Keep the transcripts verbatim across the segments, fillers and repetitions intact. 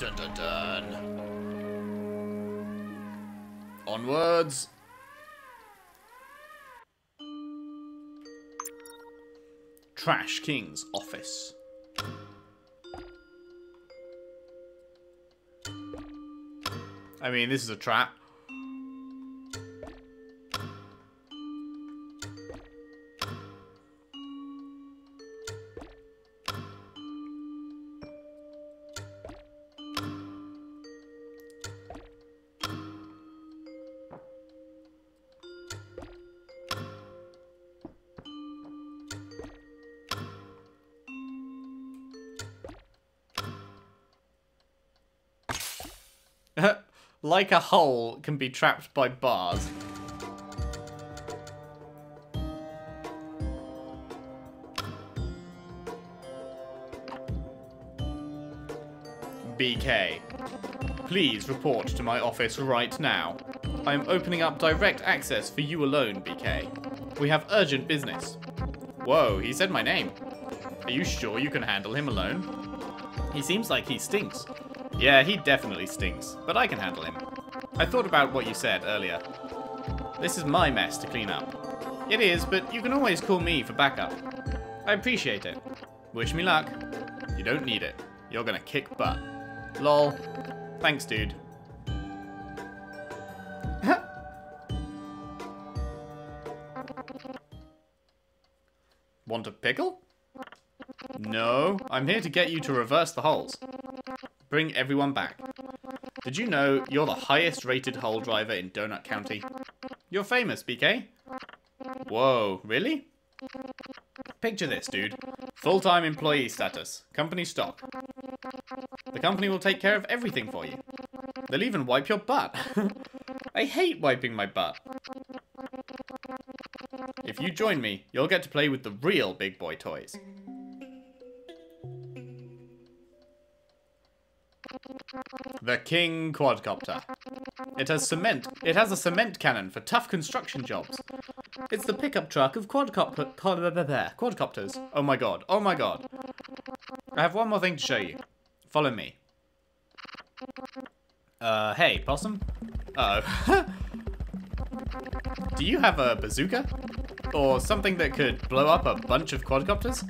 Dun dun dun. Onwards. Trash King's office. I mean, this is a trap. Like a hole can be trapped by bars. B K. Please report to my office right now. I am opening up direct access for you alone, B K. We have urgent business. Whoa, he said my name. Are you sure you can handle him alone? He seems like he stinks. Yeah, he definitely stinks, but I can handle him. I thought about what you said earlier. This is my mess to clean up. It is, but you can always call me for backup. I appreciate it. Wish me luck. You don't need it. You're gonna kick butt. Lol. Thanks, dude. Want a pickle? No, I'm here to get you to reverse the holes. Bring everyone back. Did you know you're the highest rated hole driver in Donut County? You're famous, B K. Whoa, really? Picture this, dude. Full-time employee status. Company stock. The company will take care of everything for you. They'll even wipe your butt. I hate wiping my butt. If you join me, you'll get to play with the real big boy toys. The King Quadcopter. It has cement. It has a cement cannon for tough construction jobs. It's the pickup truck of quadcopter, quadcopters. Oh my god. Oh my god. I have one more thing to show you. Follow me. Uh, hey, possum? Uh-oh. Do you have a bazooka? Or something that could blow up a bunch of quadcopters?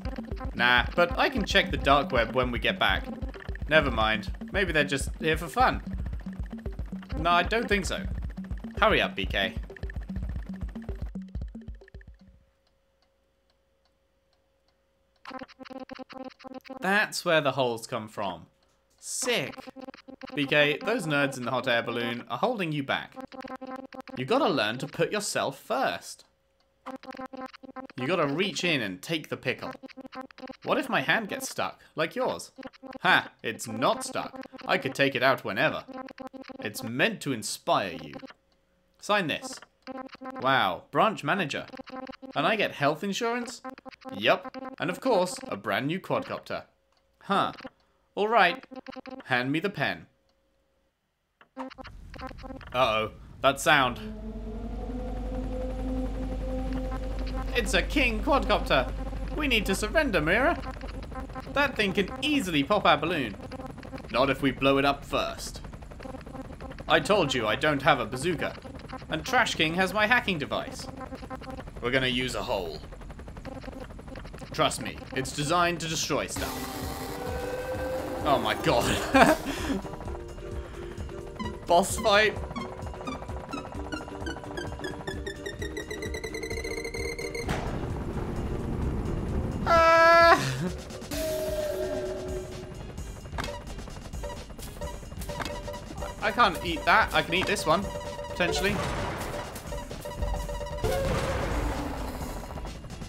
Nah, but I can check the dark web when we get back. Never mind. Maybe they're just here for fun. No, I don't think so. Hurry up, B K. That's where the holes come from. Sick. B K, those nerds in the hot air balloon are holding you back. You gotta learn to put yourself first. You gotta reach in and take the pickle. What if my hand gets stuck, like yours? Ha, it's not stuck. I could take it out whenever. It's meant to inspire you. Sign this. Wow, branch manager. And I get health insurance? Yup. And of course, a brand new quadcopter. Huh. Alright. Hand me the pen. Uh-oh. That sound. It's a King Quadcopter. We need to surrender, Mira. That thing can easily pop our balloon. Not if we blow it up first. I told you I don't have a bazooka. And Trash King has my hacking device. We're gonna use a hole. Trust me, it's designed to destroy stuff. Oh my god. Boss fight. I can't eat that. I can eat this one, potentially.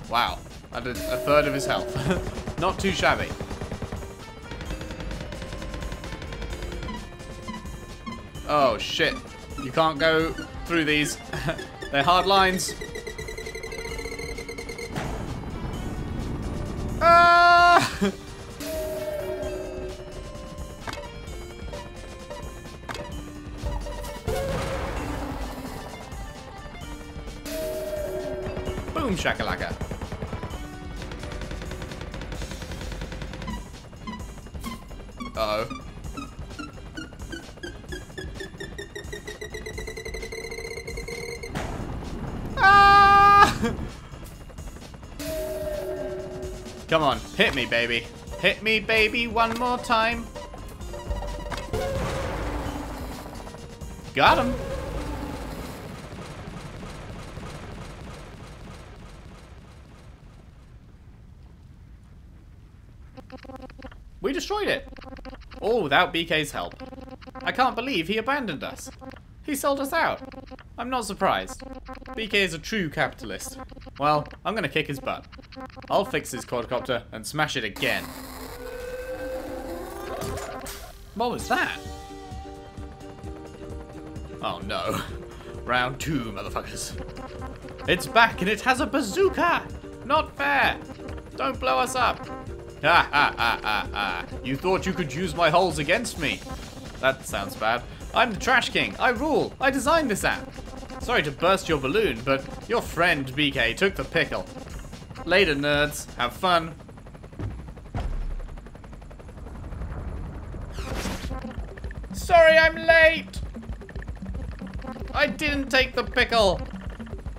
Wow, that is a third of his health. Not too shabby. Oh shit, you can't go through these. They're hard lines. Ah! Shakalaka. Uh-oh. Come on, hit me, baby. Hit me, baby, one more time. Got him. We destroyed it. All without B K's help. I can't believe he abandoned us. He sold us out. I'm not surprised. B K is a true capitalist. Well, I'm gonna kick his butt. I'll fix his quadcopter and smash it again. What was that? Oh no. Round two, motherfuckers. It's back and it has a bazooka! Not fair! Don't blow us up! Ha ha ha ha ha. You thought you could use my holes against me? That sounds bad. I'm the Trash King. I rule. I designed this app. Sorry to burst your balloon, but your friend B K took the pickle. Later, nerds. Have fun. Sorry, I'm late. I didn't take the pickle.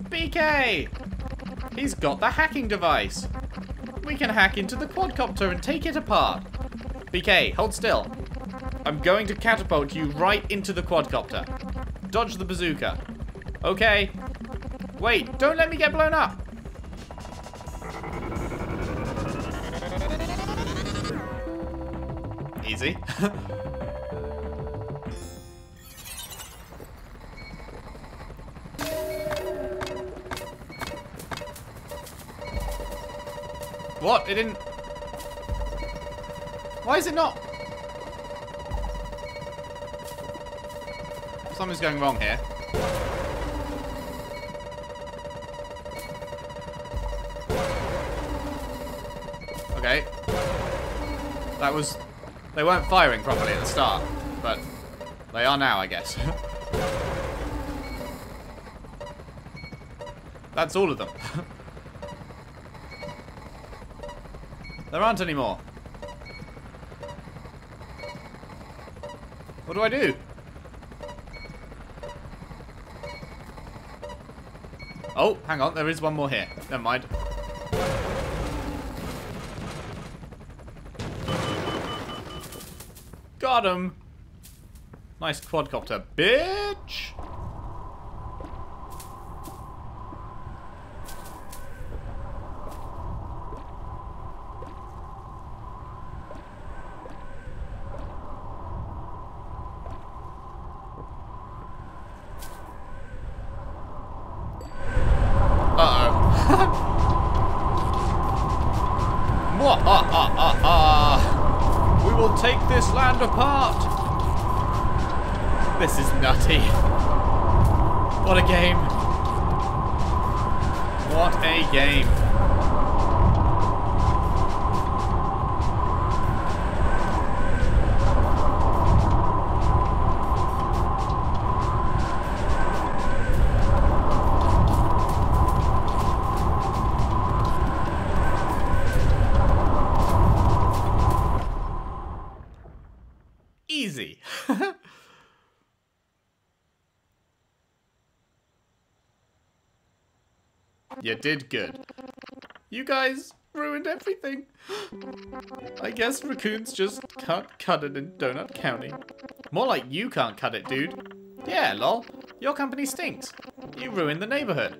B K. He's got the hacking device. We can hack into the quadcopter and take it apart. B K, hold still. I'm going to catapult you right into the quadcopter. Dodge the bazooka. Okay. Wait, don't let me get blown up. Easy. What? It didn't... Why is it not... Something's going wrong here. Okay. That was... They weren't firing properly at the start, but they are now, I guess. That's all of them. There aren't any more. What do I do? Oh, hang on. There is one more here. Never mind. Got him. Nice quadcopter, bitch. You did good. You guys ruined everything. I guess raccoons just can't cut it in Donut County. More like you can't cut it, dude. Yeah, lol. Your company stinks. You ruined the neighborhood.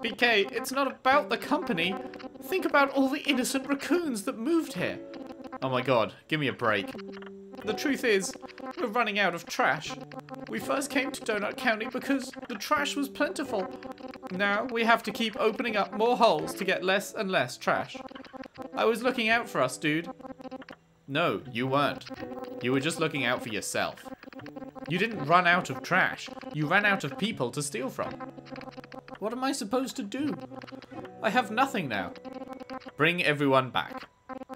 B K, it's not about the company. Think about all the innocent raccoons that moved here. Oh my god, give me a break. The truth is, we're running out of trash. We first came to Donut County because the trash was plentiful. Now we have to keep opening up more holes to get less and less trash. I was looking out for us, dude. No, you weren't. You were just looking out for yourself. You didn't run out of trash. You ran out of people to steal from. What am I supposed to do? I have nothing now. Bring everyone back.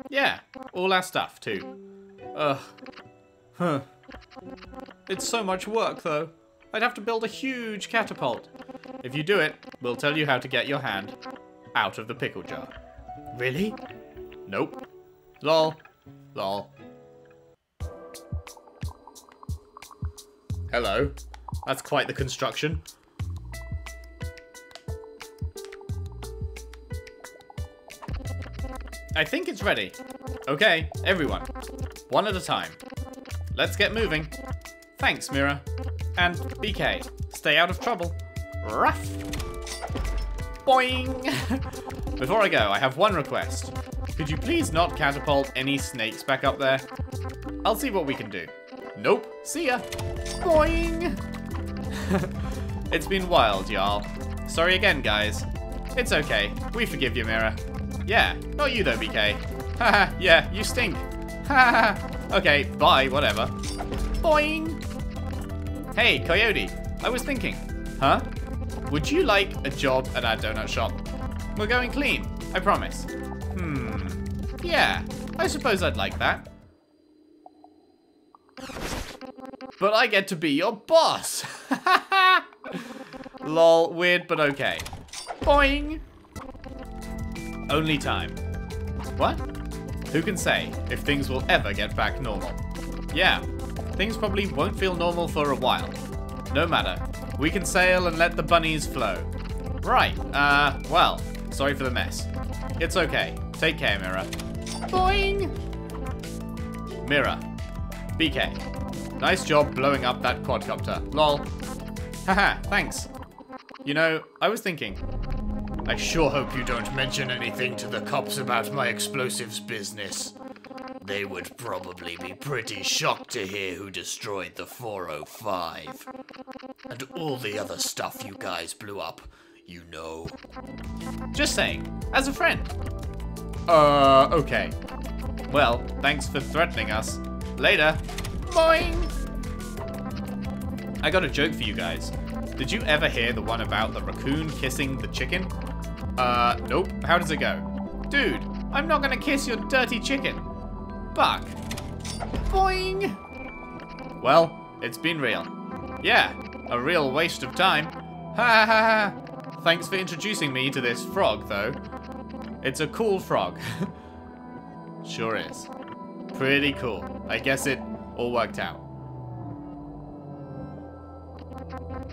Yeah, all our stuff too. Ugh. Huh. It's so much work, though. I'd have to build a huge catapult. If you do it, we'll tell you how to get your hand out of the pickle jar. Really? Nope. Lol. Lol. Hello. That's quite the construction. I think it's ready. Okay, everyone. One at a time. Let's get moving. Thanks, Mira. And B K, stay out of trouble. Ruff! Boing! Before I go, I have one request. Could you please not catapult any snakes back up there? I'll see what we can do. Nope. See ya. Boing! It's been wild, y'all. Sorry again, guys. It's okay. We forgive you, Mira. Yeah, not you though, B K. Haha, yeah, you stink. Haha. Okay, bye, whatever. Boing! Hey, Coyote, I was thinking. Huh? Would you like a job at our donut shop? We're going clean, I promise. Hmm. Yeah, I suppose I'd like that. But I get to be your boss! Lol, weird, but okay. Boing! Only time. What? Who can say if things will ever get back normal? Yeah, things probably won't feel normal for a while. No matter. We can sail and let the bunnies flow. Right, uh, well, sorry for the mess. It's okay. Take care, Mira. Boing! Mira. B K. Nice job blowing up that quadcopter. Lol. Haha, thanks. You know, I was thinking. I sure hope you don't mention anything to the cops about my explosives business. They would probably be pretty shocked to hear who destroyed the four oh five. And all the other stuff you guys blew up, you know. Just saying, as a friend. Uh, okay. Well, thanks for threatening us. Later. Boing! I got a joke for you guys. Did you ever hear the one about the raccoon kissing the chicken? Uh, nope. How does it go? Dude, I'm not gonna kiss your dirty chicken. Fuck. Boing! Well, it's been real. Yeah, a real waste of time. Ha ha ha. Thanks for introducing me to this frog, though. It's a cool frog. Sure is. Pretty cool. I guess it all worked out.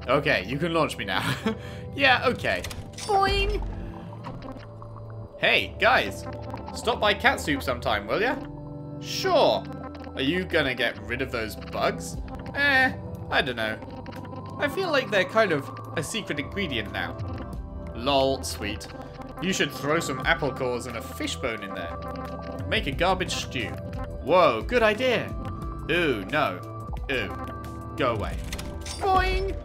Okay, you can launch me now. Yeah, okay. Boing! Hey, guys. Stop by Cat Soup sometime, will ya? Sure. Are you gonna get rid of those bugs? Eh, I don't know. I feel like they're kind of a secret ingredient now. Lol, sweet. You should throw some apple cores and a fishbone in there. Make a garbage stew. Whoa, good idea. Ooh, no. Ooh. Go away. Boing!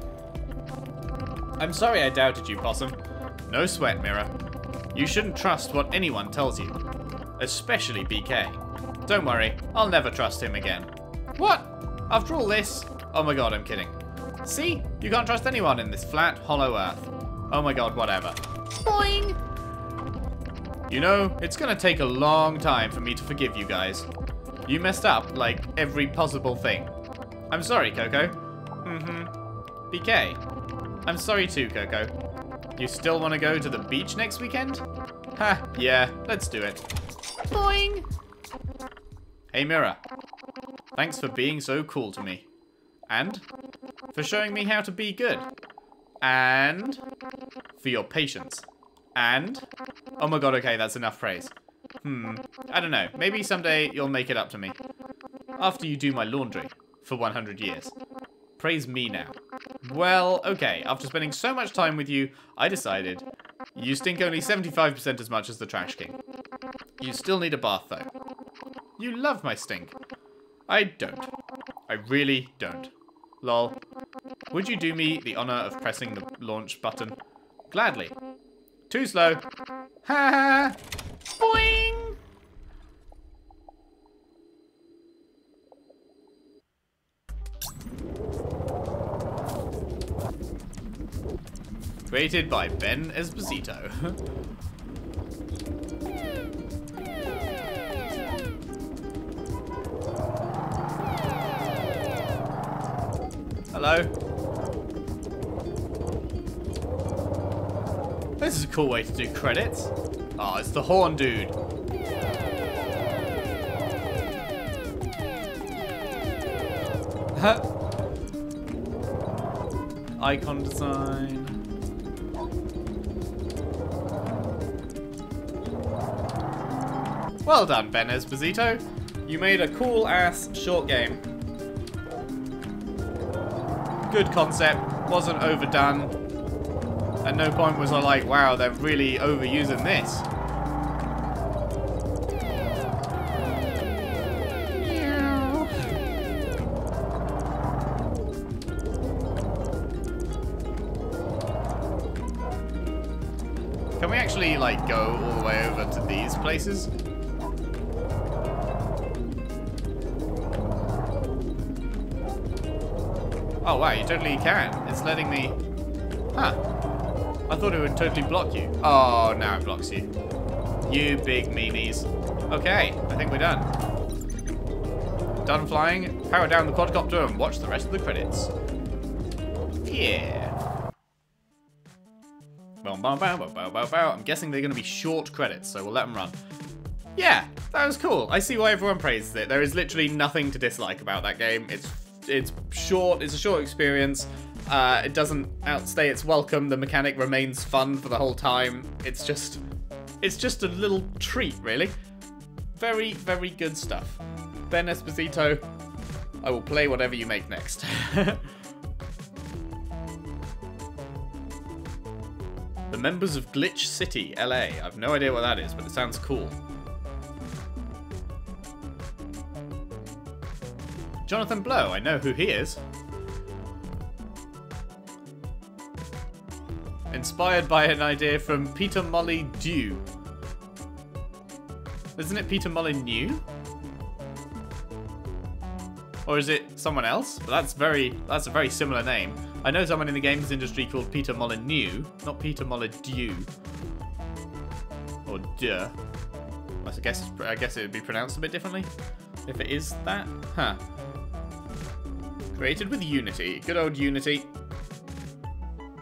I'm sorry I doubted you, Possum. No sweat, Mira. You shouldn't trust what anyone tells you. Especially B K. Don't worry, I'll never trust him again. What? After all this? Oh my god, I'm kidding. See? You can't trust anyone in this flat, hollow earth. Oh my god, whatever. Boing! You know, it's gonna take a long time for me to forgive you guys. You messed up, like, every possible thing. I'm sorry, Coco. Mm-hmm. B K. I'm sorry too, Coco. You still want to go to the beach next weekend? Ha, yeah, let's do it. Boing! Hey, Mira. Thanks for being so cool to me. And for showing me how to be good. And for your patience. And oh my god, okay, that's enough praise. Hmm, I don't know. Maybe someday you'll make it up to me. After you do my laundry. For one hundred years. Praise me now. Well, okay. After spending so much time with you, I decided you stink only seventy-five percent as much as the Trash King. You still need a bath, though. You love my stink. I don't. I really don't. Lol. Would you do me the honor of pressing the launch button? Gladly. Too slow. Ha ha. Boing! Created by Ben Esposito. Hello. This is a cool way to do credits. Oh, it's the horn dude. Huh. Icon design. Well done, Ben Esposito. You made a cool-ass short game. Good concept, wasn't overdone. At no point was I like, wow, they're really overusing this. Can we actually, like, go all the way over to these places? Oh wow, you totally can. It's letting me... Huh. I thought it would totally block you. Oh, now it blocks you. You big meanies. Okay, I think we're done. Done flying, power down the quadcopter and watch the rest of the credits. Yeah. I'm guessing they're going to be short credits, so we'll let them run. Yeah, that was cool. I see why everyone praises it. There is literally nothing to dislike about that game. It's it's short, it's a short experience. Uh, it doesn't outstay its welcome. The mechanic remains fun for the whole time. It's just, it's just a little treat, really. Very, very good stuff. Ben Esposito, I will play whatever you make next. The members of Glitch City, L A. I've no idea what that is, but it sounds cool. Jonathan Blow, I know who he is. Inspired by an idea from Peter Molyneux. Isn't it Peter Molyneux? Or is it someone else? But that's very, that's a very similar name. I know someone in the games industry called Peter Molyneux, not Peter Molyneux. Or duh. I guess, I guess it would be pronounced a bit differently, if it is that. Huh. Created with Unity. Good old Unity.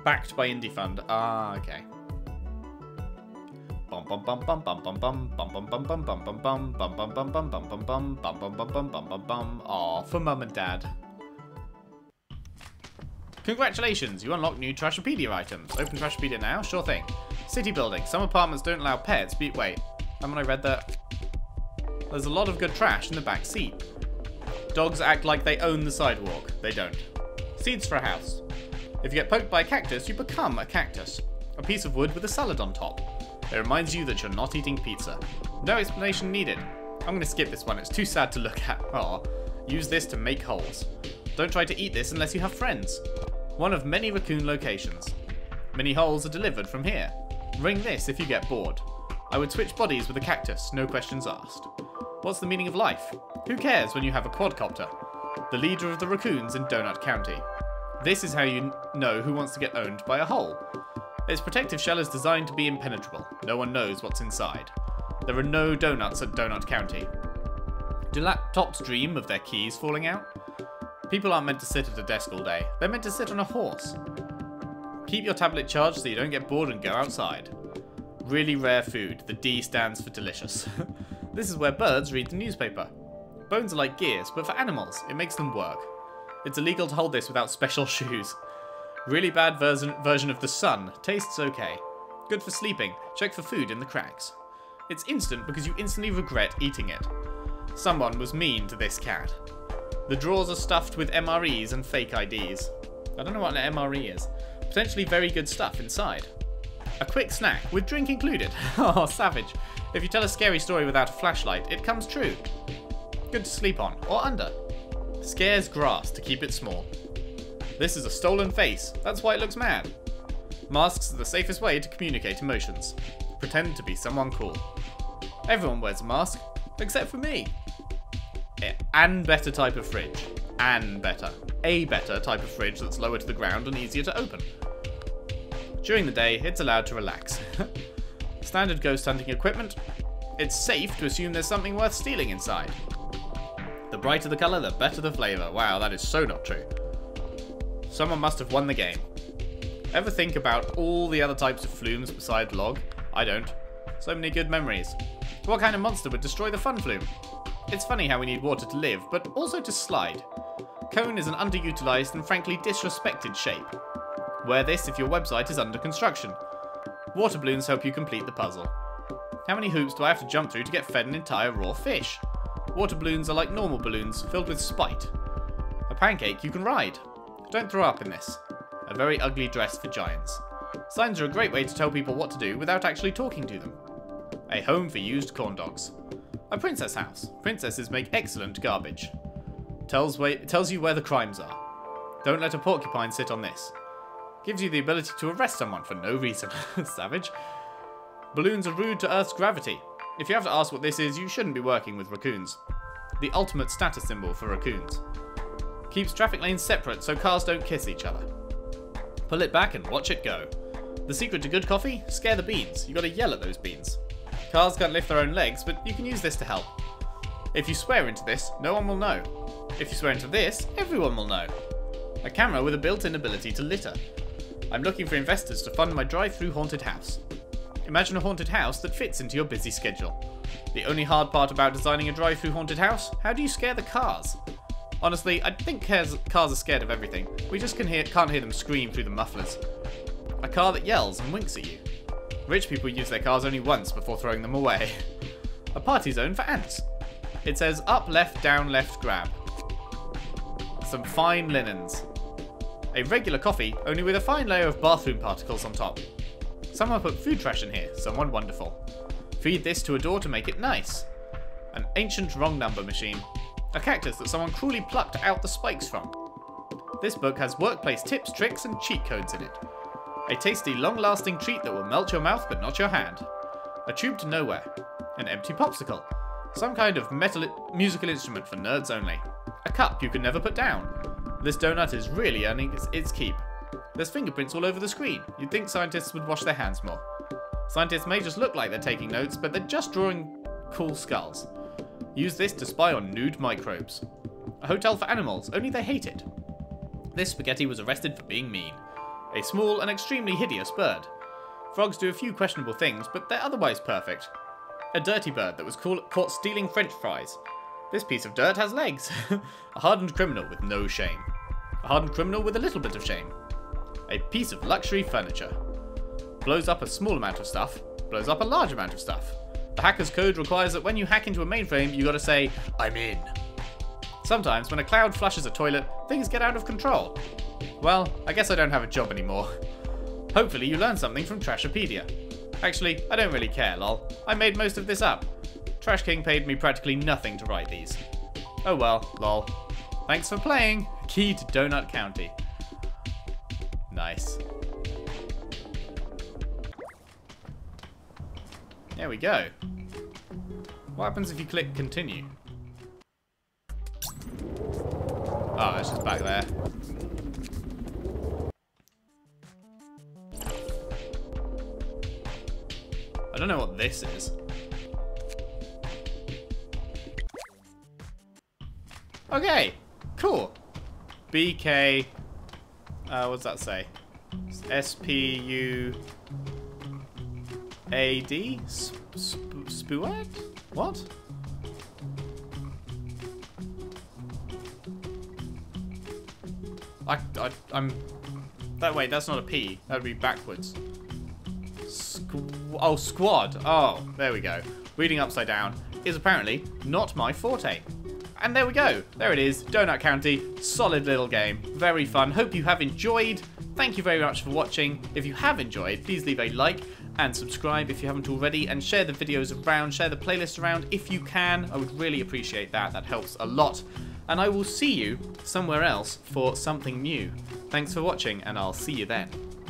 Backed by Indie Fund. Ah, okay. Bum bum bum bum bum bum bum bum bum bum bum bum bum bum bum bum bum bum bum bum bum bum bum bum bum. Aw, for mum and dad. Congratulations, you unlock new Trashopedia items. Open Trashopedia now? Sure thing. City building. Some apartments don't allow pets. But wait, haven't I read that? There's a lot of good trash in the back seat. Dogs act like they own the sidewalk. They don't. Seeds for a house. If you get poked by a cactus, you become a cactus. A piece of wood with a salad on top. It reminds you that you're not eating pizza. No explanation needed. I'm going to skip this one. It's too sad to look at. Aw. Use this to make holes. Don't try to eat this unless you have friends. One of many raccoon locations. Many holes are delivered from here. Ring this if you get bored. I would switch bodies with a cactus, no questions asked. What's the meaning of life? Who cares when you have a quadcopter? The leader of the raccoons in Donut County. This is how you know who wants to get owned by a hole. Its protective shell is designed to be impenetrable. No one knows what's inside. There are no donuts at Donut County. Do laptops dream of their keys falling out? People aren't meant to sit at a desk all day. They're meant to sit on a horse. Keep your tablet charged so you don't get bored and go outside. Really rare food. The D stands for delicious. This is where birds read the newspaper. Bones are like gears, but for animals, it makes them work. It's illegal to hold this without special shoes. Really bad version version of the sun. Tastes okay. Good for sleeping. Check for food in the cracks. It's instant because you instantly regret eating it. Someone was mean to this cat. The drawers are stuffed with M R Es and fake I Ds. I don't know what an M R E is. Potentially very good stuff inside. A quick snack, with drink included. Oh, savage. If you tell a scary story without a flashlight, it comes true. Good to sleep on, or under. Scares grass to keep it small. This is a stolen face. That's why it looks mad. Masks are the safest way to communicate emotions. Pretend to be someone cool. Everyone wears a mask, except for me. And better type of fridge. And better. A better type of fridge that's lower to the ground and easier to open. During the day, it's allowed to relax. Standard ghost hunting equipment. It's safe to assume there's something worth stealing inside. The brighter the colour, the better the flavour. Wow, that is so not true. Someone must have won the game. Ever think about all the other types of flumes besides log? I don't. So many good memories. What kind of monster would destroy the fun flume? It's funny how we need water to live, but also to slide. Cone is an underutilized and frankly disrespected shape. Wear this if your website is under construction. Water balloons help you complete the puzzle. How many hoops do I have to jump through to get fed an entire raw fish? Water balloons are like normal balloons, filled with spite. A pancake you can ride. Don't throw up in this. A very ugly dress for giants. Signs are a great way to tell people what to do without actually talking to them. A home for used corn dogs. A princess house. Princesses make excellent garbage. Tells, way, tells you where the crimes are. Don't let a porcupine sit on this. Gives you the ability to arrest someone for no reason. Savage. Balloons are rude to Earth's gravity. If you have to ask what this is, you shouldn't be working with raccoons. The ultimate status symbol for raccoons. Keeps traffic lanes separate so cars don't kiss each other. Pull it back and watch it go. The secret to good coffee? Scare the beans. You gotta yell at those beans. Cars can't lift their own legs, but you can use this to help. If you swear into this, no one will know. If you swear into this, everyone will know. A camera with a built-in ability to litter. I'm looking for investors to fund my drive-through haunted house. Imagine a haunted house that fits into your busy schedule. The only hard part about designing a drive-through haunted house? How do you scare the cars? Honestly, I think cars are scared of everything. We just can hear, can't hear them scream through the mufflers. A car that yells and winks at you. Rich people use their cars only once before throwing them away. A party zone for ants. It says up, left, down, left, grab. Some fine linens. A regular coffee, only with a fine layer of bathroom particles on top. Someone put food trash in here, someone wonderful. Feed this to a door to make it nice. An ancient wrong number machine. A cactus that someone cruelly plucked out the spikes from. This book has workplace tips, tricks, and cheat codes in it. A tasty, long-lasting treat that will melt your mouth but not your hand. A tube to nowhere. An empty popsicle. Some kind of metal musical instrument for nerds only. A cup you can never put down. This donut is really earning its keep. There's fingerprints all over the screen. You'd think scientists would wash their hands more. Scientists may just look like they're taking notes, but they're just drawing cool skulls. Use this to spy on nude microbes. A hotel for animals, only they hate it. This spaghetti was arrested for being mean. A small and extremely hideous bird. Frogs do a few questionable things, but they're otherwise perfect. A dirty bird that was caught stealing French fries. This piece of dirt has legs. A hardened criminal with no shame. A hardened criminal with a little bit of shame. A piece of luxury furniture. Blows up a small amount of stuff. Blows up a large amount of stuff. The hacker's code requires that when you hack into a mainframe, you gotta say, I'm in. Sometimes when a cloud flushes a toilet, things get out of control. Well, I guess I don't have a job anymore. Hopefully you learned something from Trashopedia. Actually, I don't really care, lol. I made most of this up. Trash King paid me practically nothing to write these. Oh well, lol. Thanks for playing. Key to Donut County. Nice. There we go. What happens if you click continue? Oh, it's just back there. I don't know what this is. Okay, cool. B K, uh, what does that say? S P U A D? Spuad? What? I, I, I'm, that way, that's not a P, that would be backwards. Squ oh, squad, oh, there we go. Reading upside down is apparently not my forte. And there we go. There it is. Donut County. Solid little game. Very fun. Hope you have enjoyed. Thank you very much for watching. If you have enjoyed, please leave a like and subscribe if you haven't already. And share the videos around. Share the playlist around if you can. I would really appreciate that. That helps a lot. And I will see you somewhere else for something new. Thanks for watching and I'll see you then.